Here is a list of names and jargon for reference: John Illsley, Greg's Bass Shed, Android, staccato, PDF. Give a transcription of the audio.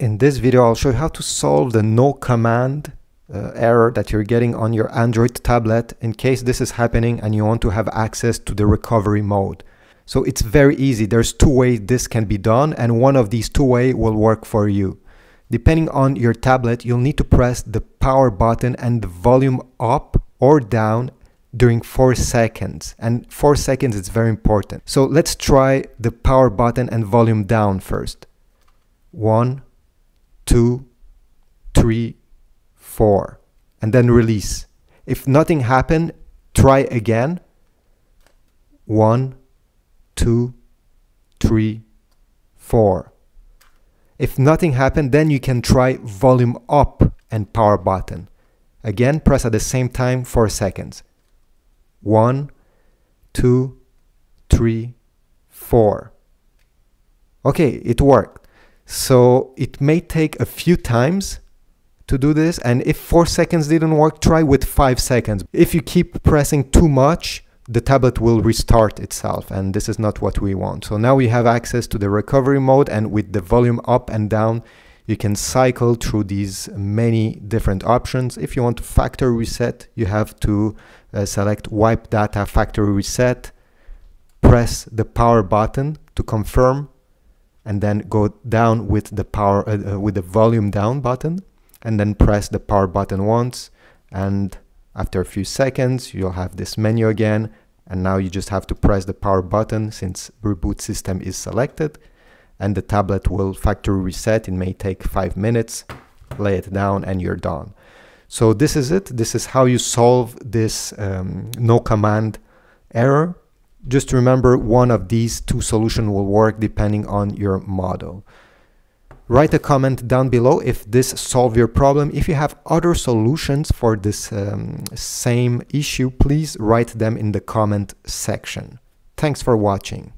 In this video, I'll show you how to solve the no command error that you're getting on your Android tablet in case this is happening and you want to have access to the recovery mode. So it's very easy. There's two ways this can be done, and one of these two ways will work for you. Depending on your tablet, you'll need to press the power button and the volume up or down during 4 seconds. And 4 seconds is very important. So let's try the power button and volume down first. 1, 2, 3, 4, and then release. If nothing happened, try again. 1, 2, 3, 4. If nothing happened, then you can try volume up and power button. Again, press at the same time, 4 seconds. 1, 2, 3, 4. Okay, it worked. So it may take a few times to do this, and if 4 seconds didn't work, try with 5 seconds. If you keep pressing too much, the tablet will restart itself, and this is not what we want. So now we have access to the recovery mode, and with the volume up and down, you can cycle through these many different options. If you want to factory reset, you have to select wipe data factory reset, press the power button to confirm, and then go down with the power with the volume down button, and then press the power button once, and after a few seconds you'll have this menu again, and now you just have to press the power button since reboot system is selected, and the tablet will factory reset. It may take 5 minutes. Lay it down and you're done. So this is it. This is how you solve this no command error. Just remember, one of these two solutions will work depending on your model. Write a comment down below if this solved your problem. If you have other solutions for this same issue, please write them in the comment section. Thanks for watching.